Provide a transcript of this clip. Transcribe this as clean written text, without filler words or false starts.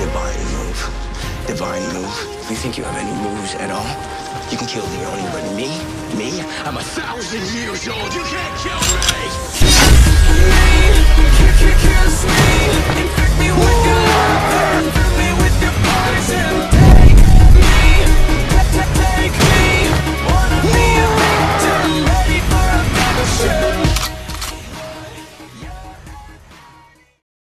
Divine move. Divine move. You think you have any moves at all? You can kill Leone, but me? I'm 1,000 years old. You can't kill me! You can't kill me!